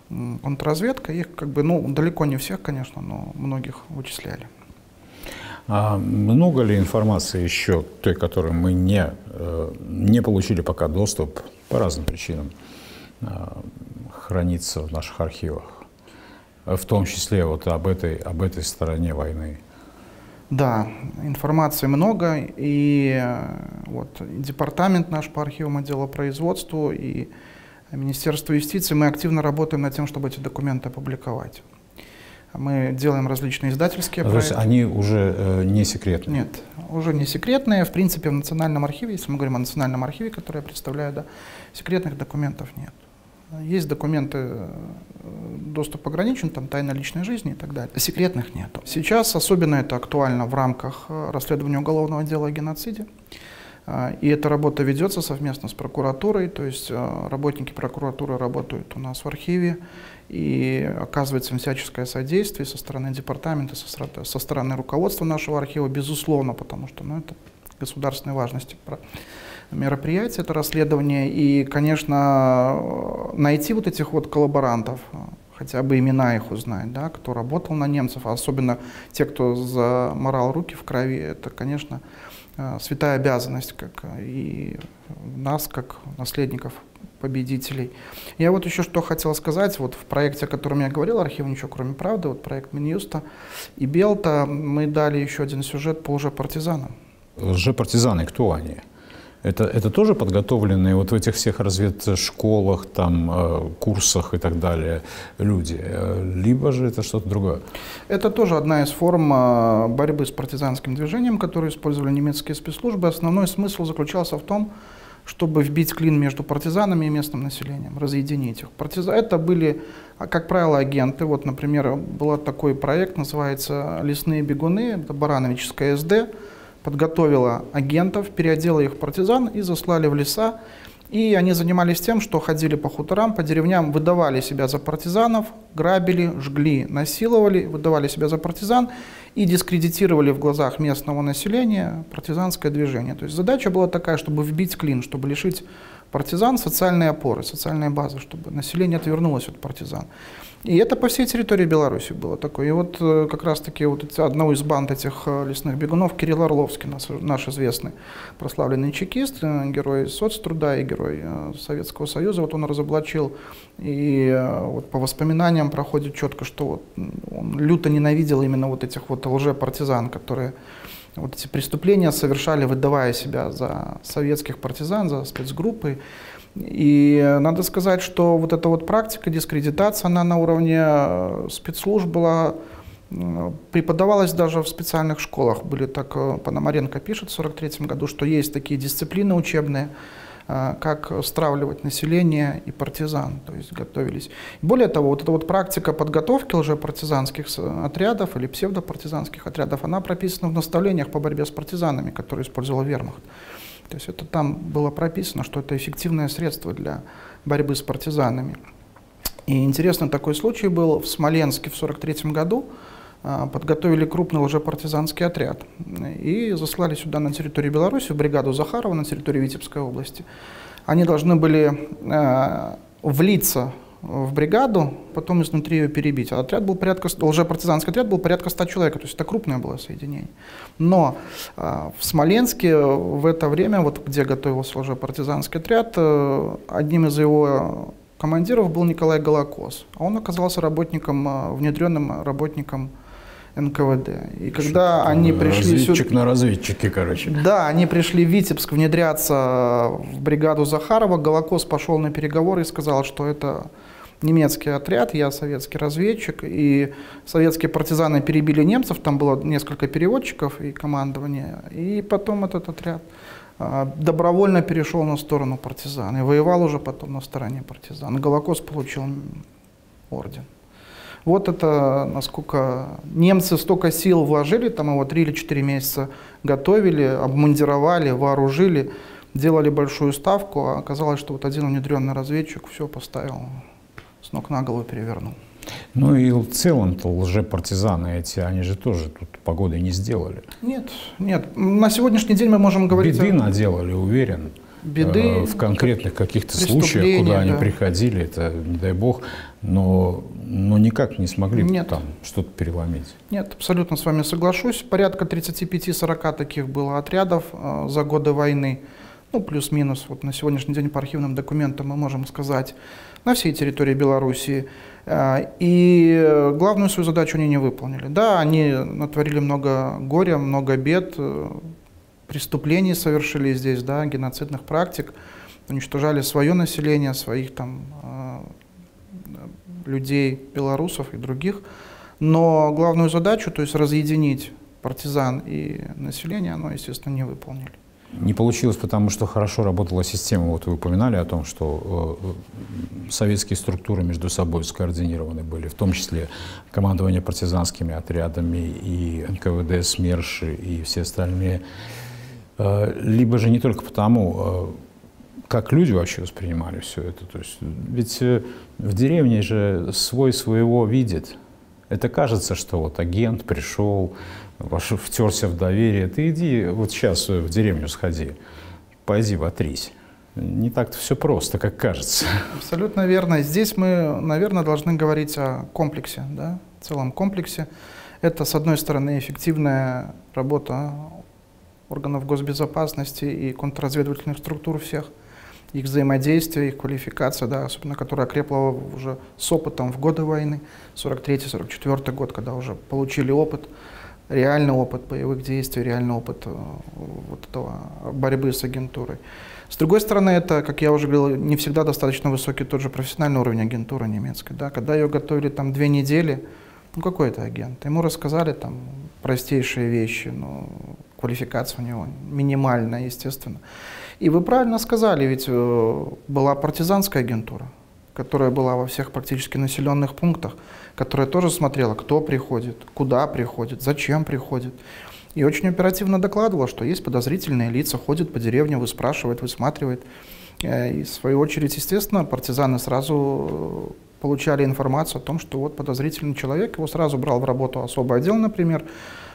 контрразведка. Их как бы, ну, далеко не всех, конечно, но многих вычисляли. А много ли информации еще той, которой мы не получили пока доступ, по разным причинам, хранится в наших архивах, в том числе вот об этой стороне войны? Да, информации много, и вот и департамент наш по архивам отдела производства, и Министерство юстиции, мы активно работаем над тем, чтобы эти документы опубликовать. Мы делаем различные издательские проекты. То есть они уже не секретные? Нет, уже не секретные. В принципе, в Национальном архиве, если мы говорим о Национальном архиве, который я представляю, да, секретных документов нет. Есть документы, доступ ограничен, там тайна личной жизни и так далее. Секретных нет. Сейчас особенно это актуально в рамках расследования уголовного дела о геноциде. И эта работа ведется совместно с прокуратурой, то есть работники прокуратуры работают у нас в архиве, и оказывается им всяческое содействие со стороны департамента, со стороны руководства нашего архива, безусловно, потому что ну, это государственной важности мероприятие, это расследование. И, конечно, найти вот этих вот коллаборантов, хотя бы имена их узнать, да, кто работал на немцев, особенно те, кто заморал руки в крови, это, конечно, святая обязанность, как и нас, как наследников победителей. Я вот еще что хотел сказать, вот в проекте, о котором я говорил, «Архив ничего кроме правды», вот проект Минюста и Белта, мы дали еще один сюжет по лжепартизанам. Лжепартизаны, кто они? Это тоже подготовленные вот в этих всех разведшколах, там, курсах и так далее люди? Либо же это что-то другое? Это тоже одна из форм борьбы с партизанским движением, которую использовали немецкие спецслужбы. Основной смысл заключался в том, чтобы вбить клин между партизанами и местным населением, разъединить их. Это были, как правило, агенты. Вот, например, был такой проект, называется «Лесные бегуны», это Барановическая СД. Подготовила агентов, переодела их в партизан и заслали в леса. И они занимались тем, что ходили по хуторам, по деревням, выдавали себя за партизанов, грабили, жгли, насиловали, выдавали себя за партизан и дискредитировали в глазах местного населения партизанское движение. То есть задача была такая, чтобы вбить клин, чтобы лишить партизан социальные опоры, социальные базы, чтобы население отвернулось от партизан. И это по всей территории Беларуси было такое. И вот как раз-таки вот одного из банд этих лесных бегунов, Кирилл Орловский, наш известный прославленный чекист, герой соцтруда и герой Советского Союза, вот он разоблачил, и вот по воспоминаниям проходит четко, что вот он люто ненавидел именно вот этих вот лже-партизан, которые вот эти преступления совершали, выдавая себя за советских партизан, за спецгруппы. И надо сказать, что вот эта вот практика дискредитации, она на уровне спецслужб была, преподавалась даже в специальных школах. Были так, Пономаренко пишет в 1943 году, что есть такие дисциплины учебные, как стравливать население и партизан, то есть готовились. Более того, вот эта вот практика подготовки лжепартизанских отрядов или псевдопартизанских отрядов, она прописана в наставлениях по борьбе с партизанами, которые использовал вермахт. То есть это там было прописано, что это эффективное средство для борьбы с партизанами. И интересный такой случай был в Смоленске в 1943 году. Подготовили крупный лжепартизанский отряд и заслали сюда на территорию Беларуси, в бригаду Захарова на территории Витебской области. Они должны были влиться в бригаду, потом изнутри ее перебить. Отряд был порядка, лжепартизанский отряд был порядка 100 человек, то есть это крупное было соединение. Но в Смоленске в это время, вот где готовился лжепартизанский отряд, одним из его командиров был Николай Голокос. А он оказался работником, внедренным работником НКВД. И когда они пришли... Разведчик на разведчике, короче. Да, они пришли в Витебск внедряться в бригаду Захарова. Голокос пошел на переговоры и сказал, что это немецкий отряд, я советский разведчик. И советские партизаны перебили немцев, там было несколько переводчиков и командование. И потом этот отряд добровольно перешел на сторону партизан. И воевал уже потом на стороне партизан. Голокос получил орден. Вот это насколько немцы столько сил вложили, там его 3 или 4 месяца готовили, обмундировали, вооружили, делали большую ставку, а оказалось, что вот один внедренный разведчик все поставил, с ног на голову перевернул. Ну и в целом-то лжепартизаны эти, они же тоже тут погоды не сделали. Нет, нет. На сегодняшний день мы можем говорить... Беды наделали, уверен. Беды, в конкретных каких-то случаях, куда они приходили, это, не дай бог, но никак не смогли там что-то переломить. Нет, абсолютно с вами соглашусь. Порядка 35-40 таких было отрядов за годы войны. Ну, плюс-минус, вот на сегодняшний день по архивным документам мы можем сказать, на всей территории Белоруссии. И главную свою задачу они не выполнили. Да, они натворили много горя, много бед, преступлений совершили здесь, да, геноцидных практик, уничтожали свое население, своих там людей, белорусов и других. Но главную задачу, то есть разъединить партизан и население, оно, естественно, не выполнили. Не получилось, потому что хорошо работала система. Вот вы упоминали о том, что советские структуры между собой скоординированы были, в том числе командование партизанскими отрядами и НКВД, СМЕРШ и все остальные. Либо же не только потому, как люди вообще воспринимали все это. То есть, ведь в деревне же свой своего видит. Это кажется, что вот агент пришел, втерся в доверие. Ты иди вот сейчас в деревню сходи, пойди вотрись. Не так-то все просто, как кажется. Абсолютно верно. Здесь мы, наверное, должны говорить о комплексе, да? Целом комплексе. Это, с одной стороны, эффективная работа органов госбезопасности и контрразведывательных структур всех, их взаимодействие, их квалификация, да, особенно которая крепла уже с опытом в годы войны, 43-44 год, когда уже получили опыт, реальный опыт боевых действий, реальный опыт вот этого, борьбы с агентурой. С другой стороны, это, как я уже говорил, не всегда достаточно высокий тот же профессиональный уровень агентуры немецкой. Да, когда ее готовили там 2 недели, ну какой это агент? Ему рассказали там простейшие вещи, но квалификация у него минимальная, естественно. И вы правильно сказали, ведь была партизанская агентура, которая была во всех практически населенных пунктах, которая тоже смотрела, кто приходит, куда приходит, зачем приходит. И очень оперативно докладывала, что есть подозрительные лица, ходят по деревне, выспрашивают, высматривают. И в свою очередь, естественно, партизаны сразу получали информацию о том, что вот подозрительный человек, его сразу брал в работу особый отдел, например.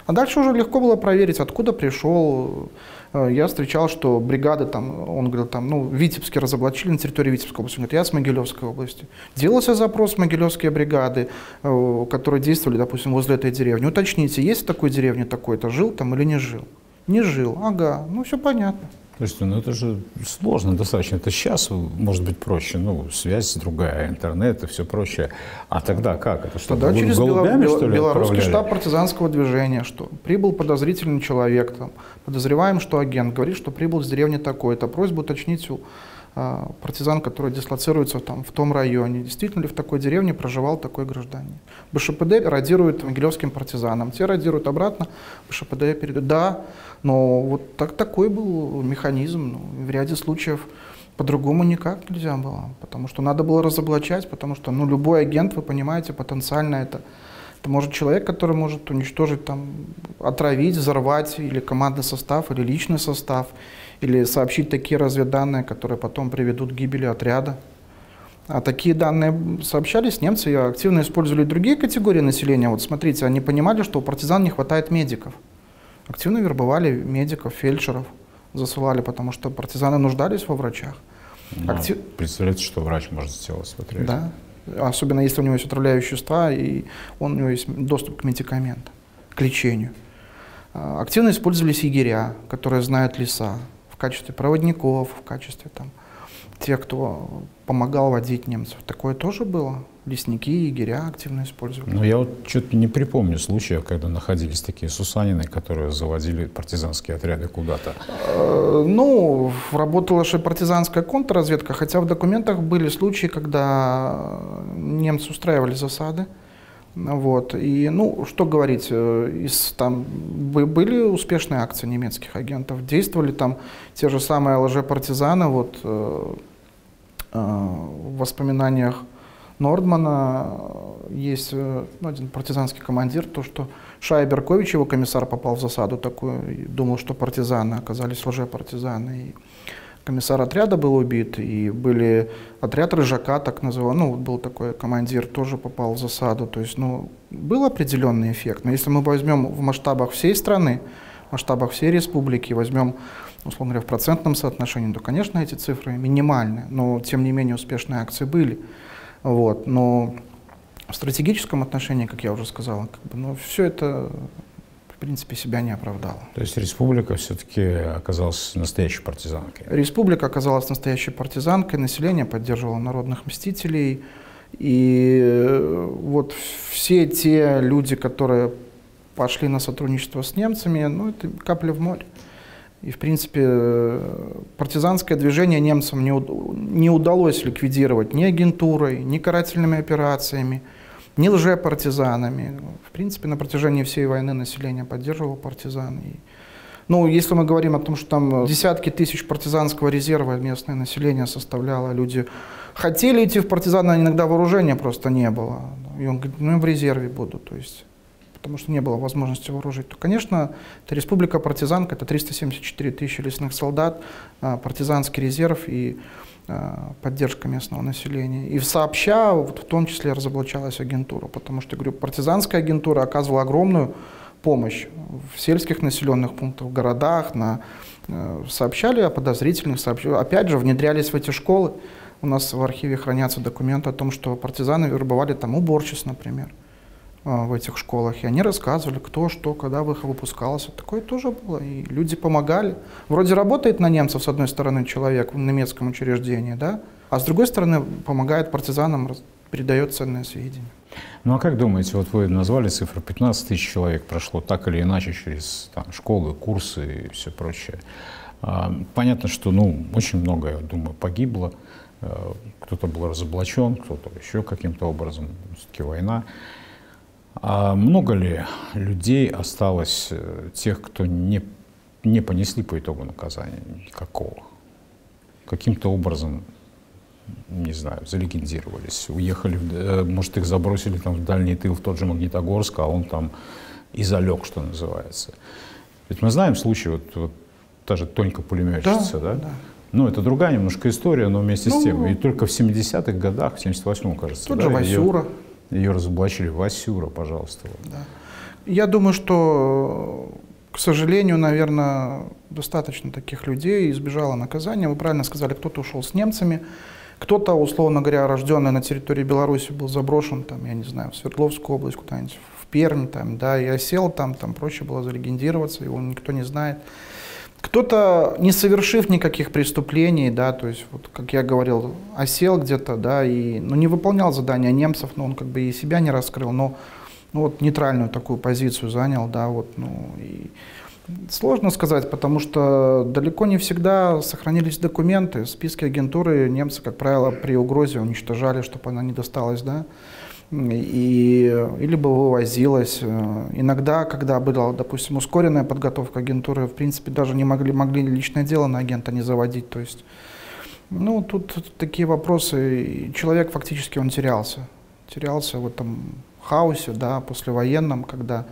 А дальше уже легко было проверить, откуда пришел. Я встречал, что бригады, там, он говорил, там, ну, Витебске разоблачили, на территории Витебской области. Он говорит, я с Могилевской области. Делался запрос в могилевские бригады, которые действовали, допустим, возле этой деревни. Уточните, есть в такой деревне такой-то, жил там или не жил? Не жил, ага, ну все понятно. Слушайте, ну это же сложно достаточно. Это сейчас может быть проще, ну, связь другая, интернет и все прочее. А тогда как? Это что, тогда через белорусский штаб партизанского движения, что прибыл подозрительный человек, там, подозреваем, что агент, говорит, что прибыл с деревни такой-то. Просьбу уточнить у партизан, которые дислоцируются там, в том районе, действительно ли в такой деревне проживал такой гражданин. БШПД радирует могилевским партизанам, те радируют обратно, БШПД передают. Да, но вот такой был механизм, ну, в ряде случаев по-другому никак нельзя было, потому что надо было разоблачать, потому что, ну, любой агент, вы понимаете, потенциально это может человек, который может уничтожить, там, отравить, взорвать или командный состав, или личный состав, или сообщить такие разведданные, которые потом приведут к гибели отряда. А такие данные сообщались, немцы активно использовали другие категории населения. Вот смотрите, они понимали, что у партизан не хватает медиков. Активно вербовали медиков, фельдшеров, засылали, потому что партизаны нуждались во врачах. Представляете, что врач может сделать, смотреть. Да. особенно если у него есть отравляющие вещества, и у него есть доступ к медикаментам, к лечению. Активно использовались егеря, которые знают леса, в качестве проводников, в качестве там, тех, кто помогал водить немцев. Такое тоже было. Лесники, егеря активно использовали. Но я вот что-то не припомню случаев, когда находились такие сусанины, которые заводили партизанские отряды куда-то. Ну, работала же партизанская контрразведка, хотя в документах были случаи, когда немцы устраивали засады. Вот. И, ну, что говорить, там были успешные акции немецких агентов, действовали там те же самые лже-партизаны. Вот, в воспоминаниях Нордмана есть один партизанский командир, то, что Шая Беркович, его комиссар, попал в засаду такую, и думал, что партизаны, оказались лже-партизаны. И комиссар отряда был убит, и были отряд Рыжака, так называемый, ну, был такой командир, тоже попал в засаду. То есть, ну, был определенный эффект. Но если мы возьмем в масштабах всей страны, в масштабах всей республики, возьмем, условно говоря, в процентном соотношении, то, конечно, эти цифры минимальны, но, тем не менее, успешные акции были. Вот. Но в стратегическом отношении, как я уже сказал, как бы, ну, все это, в принципе, себя не оправдало. То есть республика все-таки оказалась настоящей партизанкой? Республика оказалась настоящей партизанкой, население поддерживало народных мстителей. И вот все те люди, которые пошли на сотрудничество с немцами, ну, это капля в море. И, в принципе, партизанское движение немцам не удалось ликвидировать ни агентурой, ни карательными операциями, ни лжепартизанами. В принципе, на протяжении всей войны население поддерживало партизан. И, ну, если мы говорим о том, что там десятки тысяч партизанского резерва местное население составляло, люди хотели идти в партизаны, а иногда вооружения просто не было. И он говорит, ну, я в резерве буду, то есть... потому что не было возможности вооружить, то, конечно, это республика-партизанка, это 374 тысячи лесных солдат, партизанский резерв и поддержка местного населения. И сообща, в том числе, разоблачалась агентура, потому что, говорю, партизанская агентура оказывала огромную помощь в сельских населенных пунктах, в городах, сообщали о подозрительных, опять же, внедрялись в эти школы. У нас в архиве хранятся документы о том, что партизаны вербовали там уборщиц, например, в этих школах, и они рассказывали, кто, что, когда выпускалось. Такое тоже было, и люди помогали. Вроде работает на немцев, с одной стороны, человек в немецком учреждении, да, а с другой стороны, помогает партизанам, передает ценные сведения. Ну а как думаете, вот вы назвали цифру, 15 тысяч человек прошло так или иначе через там, школы, курсы и все прочее. Понятно, что ну, очень много, я думаю, погибло. Кто-то был разоблачен, кто-то еще каким-то образом, все-таки война. А много ли людей осталось тех, кто не понесли по итогу наказания никакого? Каким-то образом, не знаю, залегендировались, уехали, может, их забросили там в дальний тыл, в тот же Магнитогорск, а он там и залег, что называется. Ведь мы знаем случай, вот та же Тонька пулеметчица, да? Да? Ну, это другая немножко история, но вместе с тем. И только в 70-х годах, в 78-м, кажется, тот да, же Васюра. Ее разоблачили. Васюра, пожалуйста. Да. Я думаю, что, к сожалению, наверное, достаточно таких людей избежало наказания. Вы правильно сказали, кто-то ушел с немцами, кто-то, условно говоря, рожденный на территории Беларуси, был заброшен, там, я не знаю, в Свердловскую область, куда-нибудь в Пермь, там, да, и осел там проще было залегендироваться, его никто не знает. Кто-то, не совершив никаких преступлений, да, то есть, вот, как я говорил, осел где-то, да, и ну, не выполнял задания немцев, но он как бы и себя не раскрыл, но ну, вот, нейтральную такую позицию занял, да, вот, ну, и сложно сказать, потому что далеко не всегда сохранились документы, списки агентуры немцы, как правило, при угрозе уничтожали, чтобы она не досталась, да, и либо вывозилась. Иногда, когда была, допустим, ускоренная подготовка агентуры, в принципе, даже не могли личное дело на агента не заводить. То есть, ну, тут такие вопросы. Человек фактически, он терялся. Терялся в этом хаосе, да, послевоенном, когда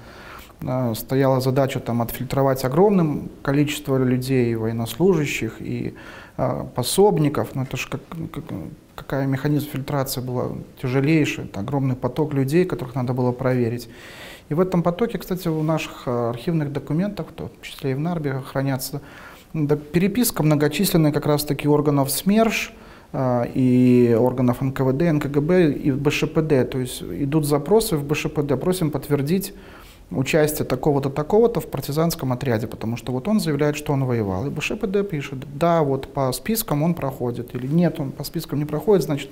стояла задача там отфильтровать огромным количество людей, военнослужащих и пособников. Ну, это же какая механизм фильтрации была тяжелейшая, это огромный поток людей, которых надо было проверить. И в этом потоке, кстати, в наших архивных документах, в том числе и в Нарбе, хранятся переписка многочисленная как раз-таки органов СМЕРШ, и органов НКВД, НКГБ и БШПД. То есть идут запросы в БШПД, просим подтвердить участие такого-то, такого-то в партизанском отряде, потому что вот он заявляет, что он воевал. И БШПД пишет, да, вот по спискам он проходит, или нет, он по спискам не проходит, значит,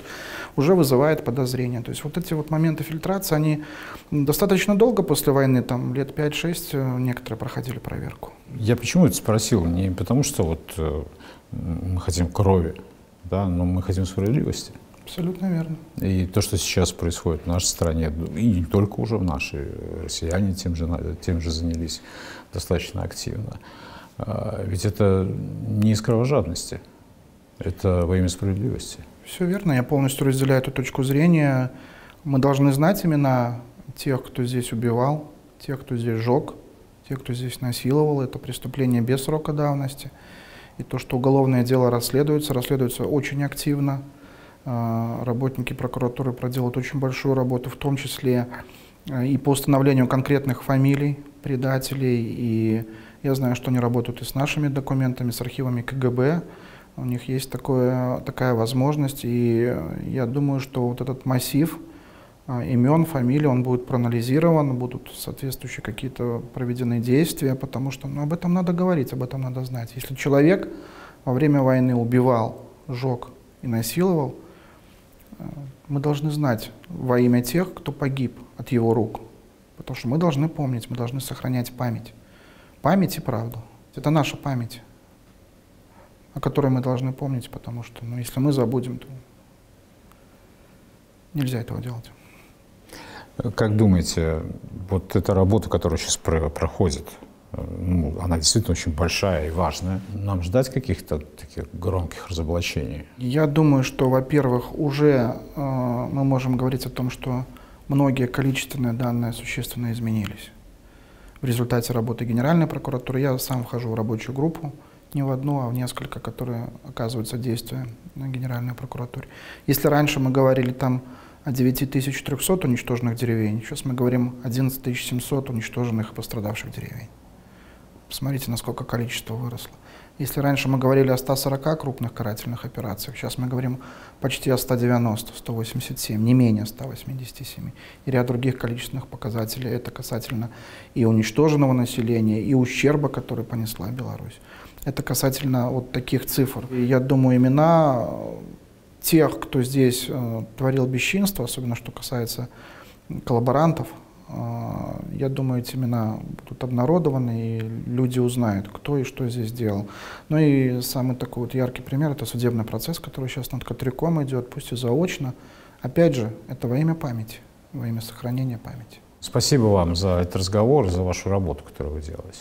уже вызывает подозрения. То есть вот эти вот моменты фильтрации, они достаточно долго после войны, там лет 5-6, некоторые проходили проверку. Я почему это спросил? Не потому что вот мы хотим крови, да, но мы хотим справедливости. Абсолютно верно. И то, что сейчас происходит в нашей стране, и не только уже в нашей, россияне тем же занялись достаточно активно. Ведь это не из кровожадности, это во имя справедливости. Все верно, я полностью разделяю эту точку зрения. Мы должны знать имена тех, кто здесь убивал, тех, кто здесь жег, тех, кто здесь насиловал. Это преступление без срока давности. И то, что уголовное дело расследуется очень активно. Работники прокуратуры проделают очень большую работу, в том числе и по установлению конкретных фамилий предателей. И я знаю, что они работают и с нашими документами, с архивами КГБ. У них есть такая возможность. И я думаю, что вот этот массив имен, фамилий, он будет проанализирован, будут соответствующие какие-то проведены действия, потому что об этом надо говорить, об этом надо знать. Если человек во время войны убивал, жег и насиловал, мы должны знать во имя тех, кто погиб от его рук. Потому что мы должны помнить, мы должны сохранять память. Память и правду. Это наша память, о которой мы должны помнить, потому что если мы забудем, то нельзя этого делать. Как думаете, вот эта работа, которая сейчас проходит, она действительно очень большая и важная. Нам ждать каких-то таких громких разоблачений? Я думаю, что, во-первых, уже мы можем говорить о том, что многие количественные данные существенно изменились. В результате работы Генеральной прокуратуры я сам вхожу в рабочую группу, не в одну, а в несколько, которые оказываются действия на Генеральной прокуратуре. Если раньше мы говорили там о 9300 уничтоженных деревень, сейчас мы говорим о 11700 уничтоженных и пострадавших деревень. Посмотрите, насколько количество выросло. Если раньше мы говорили о 140 крупных карательных операциях, сейчас мы говорим почти о 190, 187, не менее 187. И ряд других количественных показателей. Это касательно и уничтоженного населения, и ущерба, который понесла Беларусь. Это касательно вот таких цифр. И я думаю, имена тех, кто здесь творил бесчинство, особенно что касается коллаборантов, я думаю, эти имена будут обнародованы, и люди узнают, кто и что здесь делал. Ну и самый такой вот яркий пример — это судебный процесс, который сейчас над Котряком идет, пусть и заочно. Опять же, это во имя памяти, во имя сохранения памяти. Спасибо вам за этот разговор, за вашу работу, которую вы делаете.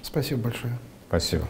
Спасибо большое. Спасибо.